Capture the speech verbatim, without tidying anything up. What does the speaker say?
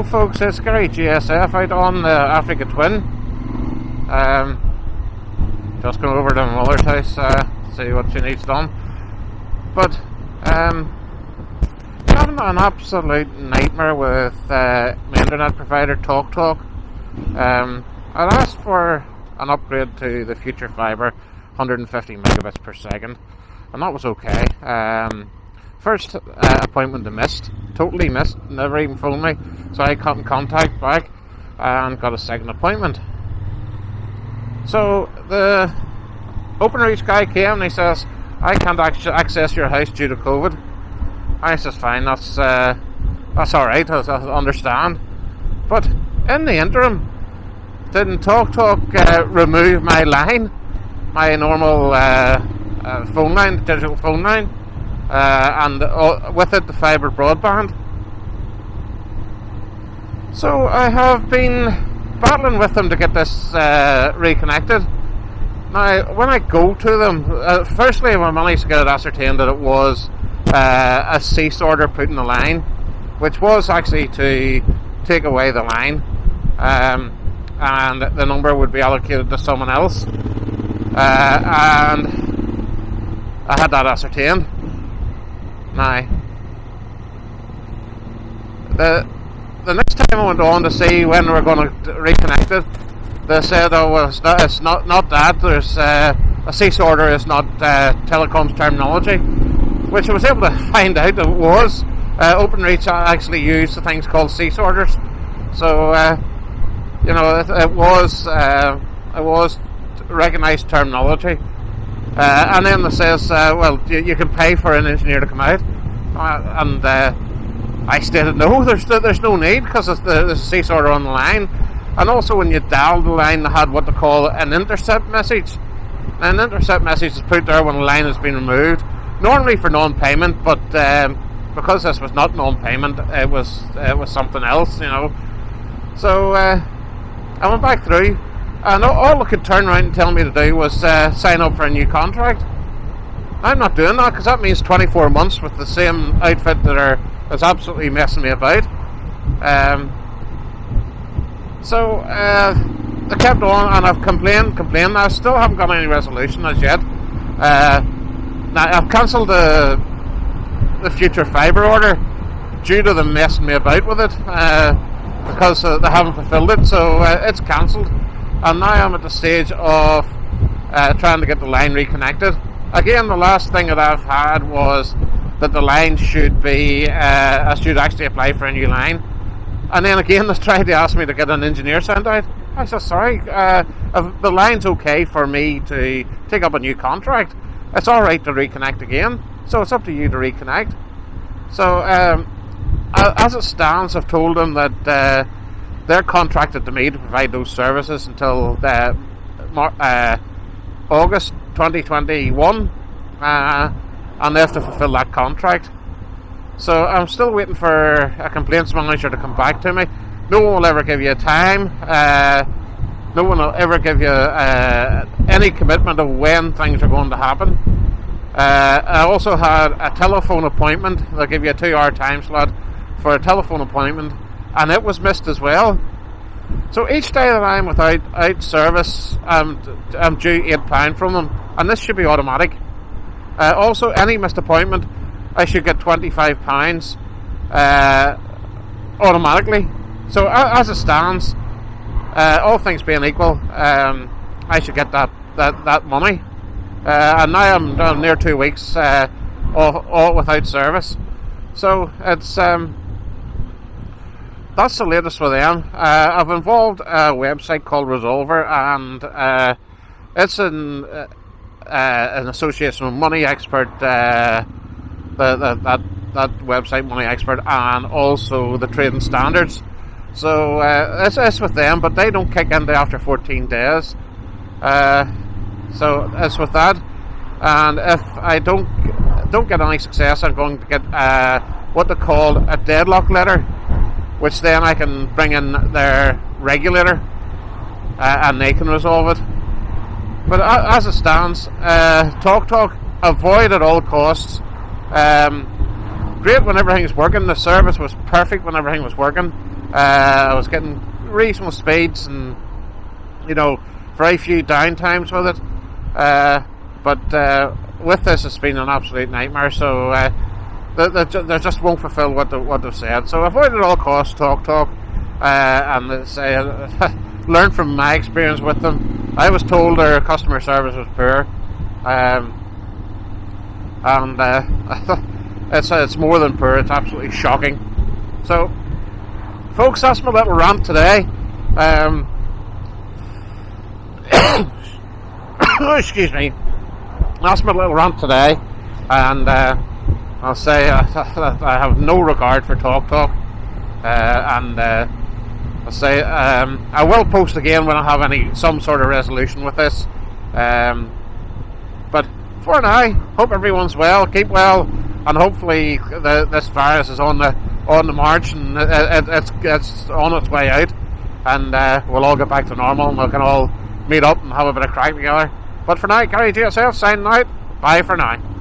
Hello folks, it's Gary G S F out on the Africa Twin. Um, just come over to my mother's house uh, to see what she needs done. But um, I'm an absolute nightmare with uh, my internet provider TalkTalk. Um, I asked for an upgrade to the future fibre, one hundred fifty megabits per second, and that was okay. Um, First uh, appointment I missed, totally missed, never even phoned me, so I got in contact back and got a second appointment. So the Openreach guy came and he says, I can't access your house due to COVID. I says, fine, that's, uh, that's alright, I, I understand. But in the interim, didn't TalkTalk uh, remove my line, my normal uh, uh, phone line, digital phone line? Uh, and uh, with it the fibre broadband. So I have been battling with them to get this uh, reconnected. Now when I go to them, uh, firstly I managed to get it ascertained that it was uh, a cease order put in the line, which was actually to take away the line, um, and the number would be allocated to someone else, uh, and I had that ascertained. Now, the, the next time I went on to see when we were going to reconnect it, they said, oh, well, it's not, it's not, not that, there's uh, a cease order is not uh, telecoms terminology, which I was able to find out that it was. Uh, Openreach actually used the things called cease orders, so, uh, you know, it, it was uh, it was recognised terminology. Uh, and then it says, uh, well, you, you can pay for an engineer to come out. Uh, and uh, I stated, no, there's there's no need, because there's a cease order on the line. And also when you dialed the line, they had what they call an intercept message. An intercept message is put there when the line has been removed, normally for non-payment, but um, because this was not non-payment, it was, it was something else, you know. So uh, I went back through. And all they could turn around and tell me to do was uh, sign up for a new contract. I'm not doing that, because that means twenty-four months with the same outfit that are is absolutely messing me about. Um, so uh, I kept on, and I've complained, complained. I still haven't got any resolution as yet. Uh, now I've cancelled the the future fibre order due to them messing me about with it, uh, because uh, they haven't fulfilled it. So uh, it's cancelled. And now I'm at the stage of uh, trying to get the line reconnected. Again, the last thing that I've had was that the line should be, uh, I should actually apply for a new line. And then again, they tried to ask me to get an engineer sent out. I said, sorry, uh, if the line's okay for me to take up a new contract. It's alright to reconnect again, so it's up to you to reconnect. So, um, as it stands, I've told them that uh, they're contracted to me to provide those services until the, uh, August twenty twenty-one, uh, and they have to fulfill that contract. So I'm still waiting for a complaints manager to come back to me. No one will ever give you a time, uh, no one will ever give you uh, any commitment of when things are going to happen. Uh, I also had a telephone appointment. They'll give you a two hour time slot for a telephone appointment, and it was missed as well. So each day that I'm without out service, I'm, I'm due eight pounds from them, and this should be automatic. Uh, also, any missed appointment, I should get twenty-five pounds uh, automatically. So uh, as it stands, uh, all things being equal, um, I should get that, that, that money. Uh, and now I'm, I'm near two weeks uh, all, all without service. So it's... Um, That's the latest with them. Uh, I've involved a website called Resolver, and uh, it's in uh, uh, an association with Money Expert, uh, the, the, that that website Money Expert, and also the Trading Standards. So uh, it's, it's with them, but they don't kick in after fourteen days. Uh, so it's with that, and if I don't don't get any success, I'm going to get uh, what they call a deadlock letter, which then I can bring in their regulator uh, and they can resolve it. But uh, as it stands, uh, TalkTalk, avoid at all costs. Um, great when everything's working. The service was perfect when everything was working. Uh, I was getting reasonable speeds and, you know, very few downtimes with it. Uh, but uh, with this, it's been an absolute nightmare. So uh, they, they, ju they just won't fulfil what, they, what they've said. So avoid at all costs TalkTalk, uh, and say uh, learn from my experience with them. I was told their customer service was poor, um, and uh, it's it's more than poor. It's absolutely shocking. So, folks, that's my little rant today. Um, oh, excuse me. That's my little rant today, and uh, I'll say uh, I have no regard for TalkTalk, uh, and uh, I'll say um, I will post again when I have any some sort of resolution with this. Um, but for now, hope everyone's well, keep well, and hopefully the, this virus is on the on the march and it, it, it's it's on its way out, and uh, we'll all get back to normal and we can all meet up and have a bit of crack together. But for now, Gary G S F signing out. Bye for now.